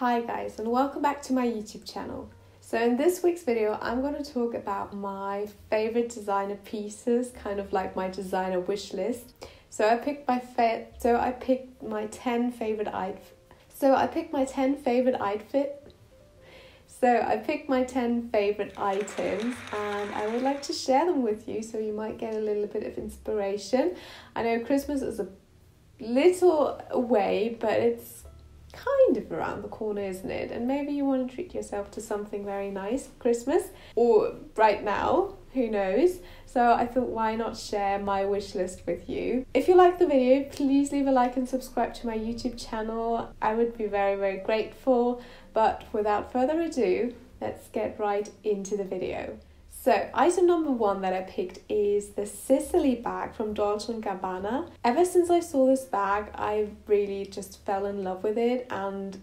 Hi guys, and welcome back to my YouTube channel. So in this week's video I'm going to talk about my favorite designer pieces, kind of like my designer wish list. I picked my 10 favorite items and I would like to share them with you, so you might get a little bit of inspiration. I know Christmas is a little away, but it's kind of around the corner, isn't it? And maybe you want to treat yourself to something very nice for Christmas, or right now, who knows. So I thought, why not share my wish list with you? If you like the video, please leave a like and subscribe to my YouTube channel. I would be very, very grateful. But without further ado, let's get right into the video. So item number one that I picked is the Sicily bag from Dolce and Gabbana. Ever since I saw this bag, I really just fell in love with it, and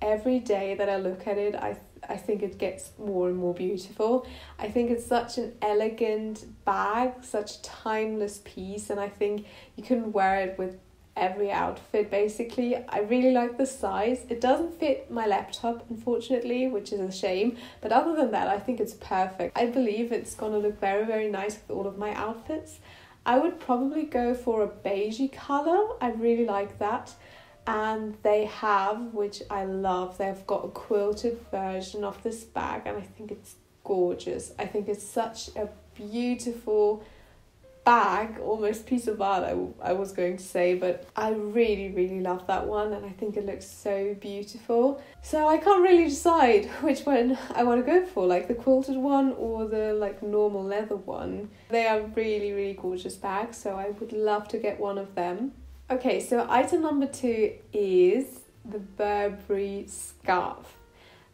every day that I look at it, I think it gets more and more beautiful. I think it's such an elegant bag, such a timeless piece, and I think you can wear it with every outfit basically. I really like the size. It doesn't fit my laptop, unfortunately, which is a shame, but other than that I think it's perfect. I believe it's gonna look very, very nice with all of my outfits. I would probably go for a beigey color. I really like that, and they have, which I love, they've got a quilted version of this bag, and I think it's gorgeous. I think it's such a beautiful bag, almost piece of art, I was going to say, but I really, really love that one, and I think it looks so beautiful. So I can't really decide which one I want to go for, like the quilted one or the like normal leather one. They are really, really gorgeous bags, so I would love to get one of them. Okay, so item number two is the Burberry scarf,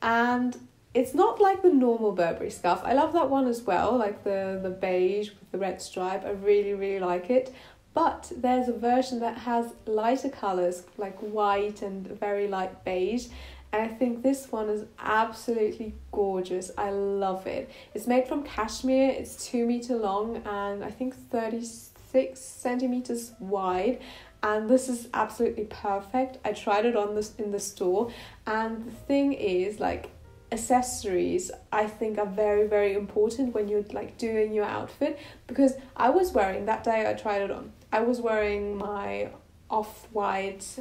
and it's not like the normal Burberry scarf. I love that one as well, like the beige with the red stripe. I really, really like it. But there's a version that has lighter colours, like white and very light beige. And I think this one is absolutely gorgeous. I love it. It's made from cashmere. It's 2 meters long and I think 36 centimetres wide. And this is absolutely perfect. I tried it on this in the store. And the thing is, like, accessories I think are very, very important when you're like doing your outfit, because I was wearing, that day I tried it on, I was wearing my off-white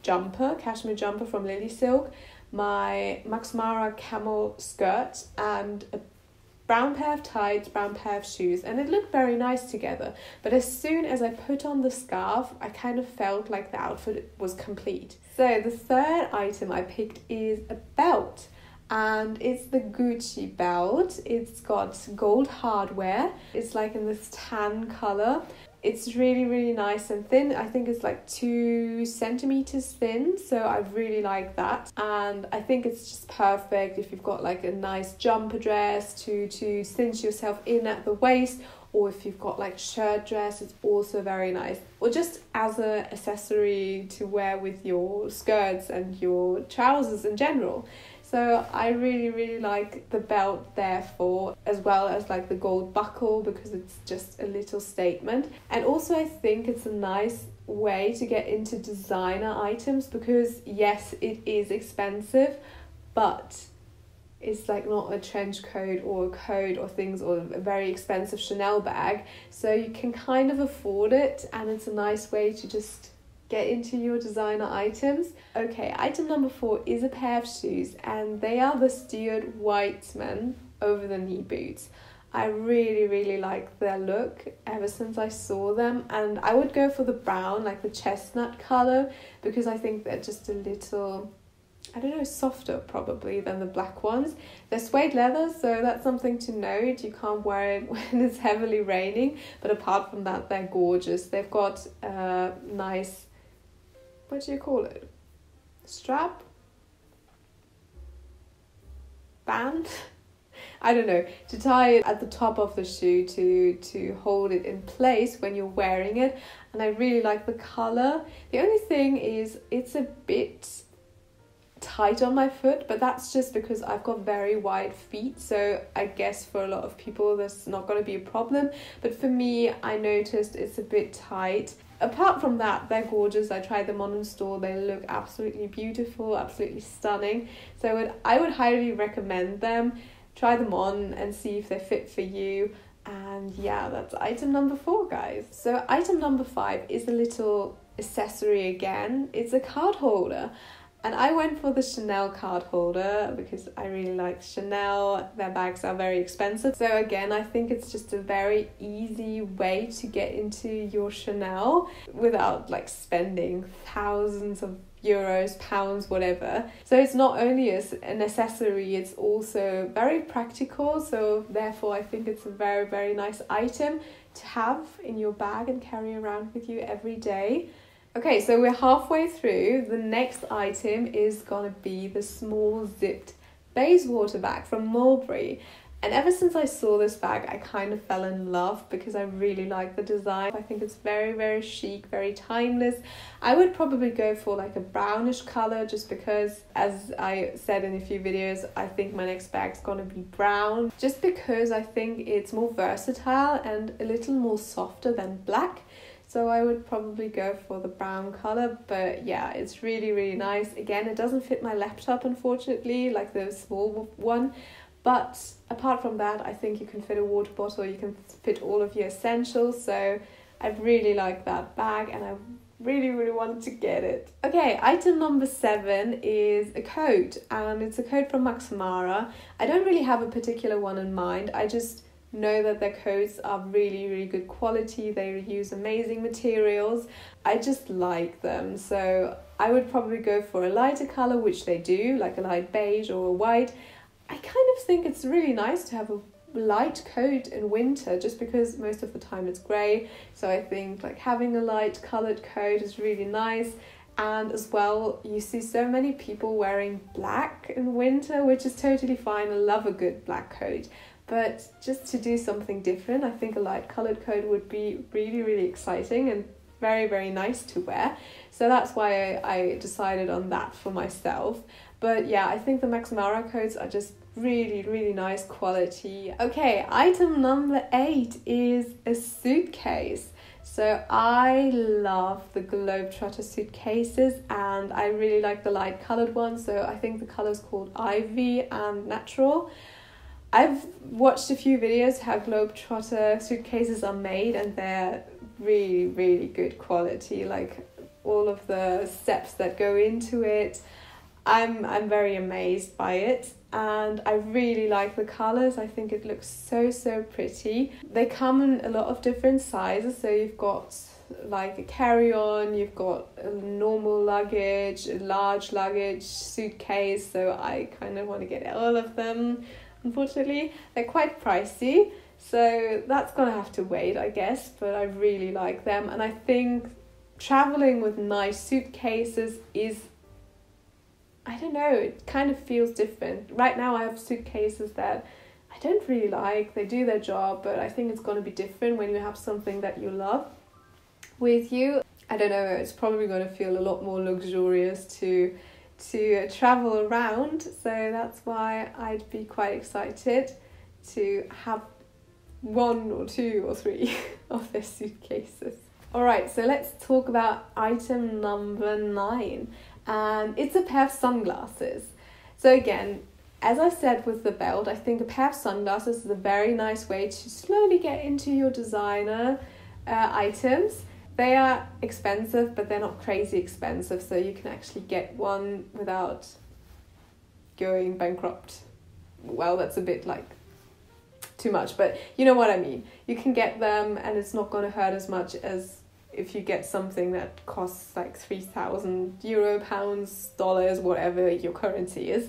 jumper, cashmere jumper from Lily Silk, my Max Mara camel skirt, and a brown pair of tights, brown pair of shoes, and it looked very nice together. But as soon as I put on the scarf, I kind of felt like the outfit was complete. So the third item I picked is a belt, and it's the Gucci belt. It's got gold hardware. It's like in this tan color. It's really, really nice and thin. I think it's like 2 centimeters thin, so I really like that. And I think it's just perfect if you've got like a nice jumper dress to cinch yourself in at the waist, or if you've got like shirt dress, it's also very nice. Or just as an accessory to wear with your skirts and your trousers in general. So I really, really like the belt, therefore, as well as like the gold buckle, because it's just a little statement. And also I think it's a nice way to get into designer items, because yes, it is expensive, but it's like not a trench coat or a coat or things, or a very expensive Chanel bag. So you can kind of afford it, and it's a nice way to just get into your designer items. Okay, item number four is a pair of shoes, and they are the Stuart Weitzman over the knee boots. I really, really like their look ever since I saw them, and I would go for the brown, like the chestnut color, because I think they're just a little, I don't know, softer probably than the black ones. They're suede leather, so that's something to note. You can't wear it when it's heavily raining, but apart from that, they're gorgeous. They've got a nice, what do you call it, strap? Band? I don't know, to tie it at the top of the shoe to hold it in place when you're wearing it. And I really like the colour. The only thing is it's a bit tight on my foot, but that's just because I've got very wide feet, so I guess for a lot of people that's not going to be a problem, but for me I noticed it's a bit tight. apart from that, they're gorgeous. I tried them on in store. They look absolutely beautiful, absolutely stunning. So I would highly recommend them. Try them on and see if they fit for you. And yeah, that's item number 4, guys. So item number 5 is a little accessory again. It's a card holder. And I went for the Chanel card holder because I really like Chanel. Their bags are very expensive. So again, I think it's just a very easy way to get into your Chanel without like spending thousands of euros, pounds, whatever. So it's not only an accessory, it's also very practical. So therefore, I think it's a very, very nice item to have in your bag and carry around with you every day. Okay, so we're halfway through. The next item is gonna be the small zipped Bayswater bag from Mulberry. And ever since I saw this bag, I kind of fell in love because I really like the design. I think it's very, very chic, very timeless. I would probably go for like a brownish color just because, as I said in a few videos, I think my next bag's gonna be brown. Just because I think it's more versatile and a little more softer than black. So I would probably go for the brown color, but yeah, it's really, really nice. Again, it doesn't fit my laptop, unfortunately, like the small one. But apart from that, I think you can fit a water bottle, you can fit all of your essentials. So I really like that bag and I really, really wanted to get it. Okay, item number 7 is a coat, and it's a coat from Max Mara. I don't really have a particular one in mind. I just know that their coats are really, really good quality. They use amazing materials. I just like them. So I would probably go for a lighter color, which they do, like a light beige or a white. I kind of think it's really nice to have a light coat in winter just because most of the time it's grey. So I think like having a light coloured coat is really nice. And as well, you see so many people wearing black in winter, which is totally fine. I love a good black coat. But just to do something different, I think a light coloured coat would be really, really exciting and very, very nice to wear. So that's why I decided on that for myself. But yeah, I think the Max Mara coats are just really, really nice quality. Okay, item number 8 is a suitcase. So I love the Globe Trotter suitcases and I really like the light coloured one. So I think the colour is called Ivy and Natural. I've watched a few videos how Globe Trotter suitcases are made and they're really, really good quality, like all of the steps that go into it. I'm very amazed by it and I really like the colours. I think it looks so, so pretty. They come in a lot of different sizes, so you've got like a carry-on, you've got a normal luggage, a large luggage, suitcase, so I kind of want to get all of them. Unfortunately, they're quite pricey, so that's gonna have to wait, I guess, but I really like them and I think traveling with nice suitcases is, I don't know, it kind of feels different. Right now I have suitcases that I don't really like, they do their job, but I think it's gonna be different when you have something that you love with you. I don't know, it's probably gonna feel a lot more luxurious to travel around, so that's why I'd be quite excited to have 1 or 2 or 3 of their suitcases. Alright, so let's talk about item number 9, and it's a pair of sunglasses. So again, as I said with the belt, I think a pair of sunglasses is a very nice way to slowly get into your designer items. They are expensive, but they're not crazy expensive, so you can actually get one without going bankrupt. Well, that's a bit like too much, but you know what I mean. You can get them and it's not going to hurt as much as if you get something that costs like 3,000 euro, pounds, dollars, whatever your currency is.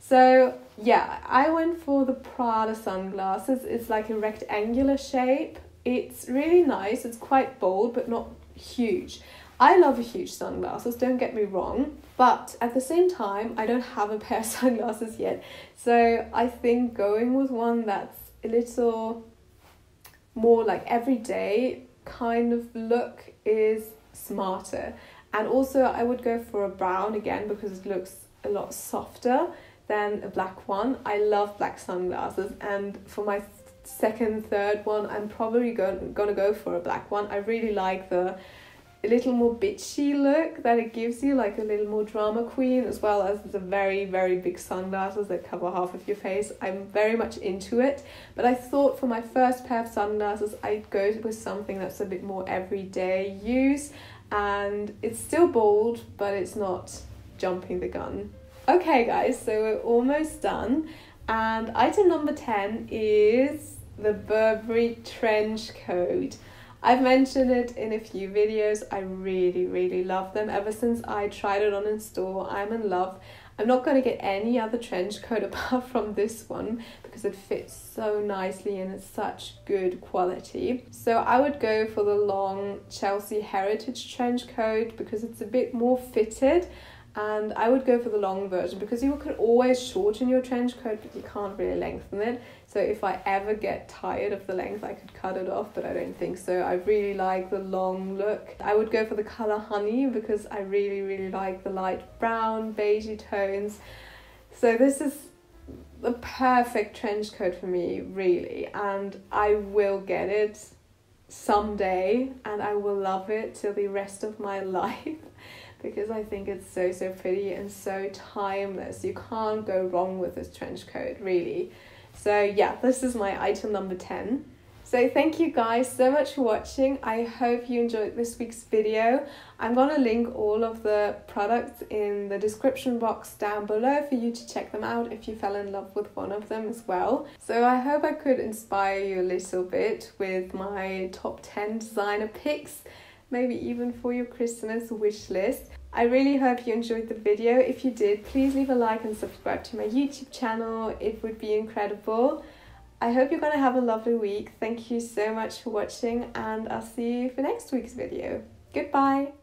So yeah, I went for the Prada sunglasses. It's like a rectangular shape. It's really nice, it's quite bold, but not huge. I love huge sunglasses, don't get me wrong, but at the same time, I don't have a pair of sunglasses yet. So I think going with one that's a little more like everyday kind of look is smarter. And also I would go for a brown again, because it looks a lot softer than a black one. I love black sunglasses, and for my second, third one, I'm probably gonna go for a black one. I really like the a little more bitchy look that it gives you, like a little more drama queen, as well as the very, very big sunglasses that cover half of your face. I'm very much into it, but I thought for my first pair of sunglasses, I'd go with something that's a bit more everyday use, and it's still bold, but it's not jumping the gun. Okay guys, so we're almost done, and item number 10 is the Burberry trench coat. I've mentioned it in a few videos. I really, really love them. Ever since I tried it on in store, I'm in love. I'm not going to get any other trench coat apart from this one because it fits so nicely and it's such good quality. So I would go for the long Chelsea Heritage trench coat because it's a bit more fitted, and I would go for the long version because you could always shorten your trench coat, but you can't really lengthen it. So if I ever get tired of the length, I could cut it off, but I don't think so. I really like the long look. I would go for the color honey because I really, really like the light brown, beigey tones. So this is the perfect trench coat for me, really. And I will get it someday, and I will love it till the rest of my life because I think it's so, so pretty and so timeless. You can't go wrong with this trench coat, really. So yeah, this is my item number 10. So thank you guys so much for watching. I hope you enjoyed this week's video. I'm gonna link all of the products in the description box down below for you to check them out if you fell in love with one of them as well. So I hope I could inspire you a little bit with my top 10 designer picks, maybe even for your Christmas wish list. I really hope you enjoyed the video. If you did, please leave a like and subscribe to my YouTube channel. It would be incredible. I hope you're gonna have a lovely week. Thank you so much for watching, and I'll see you for next week's video. Goodbye.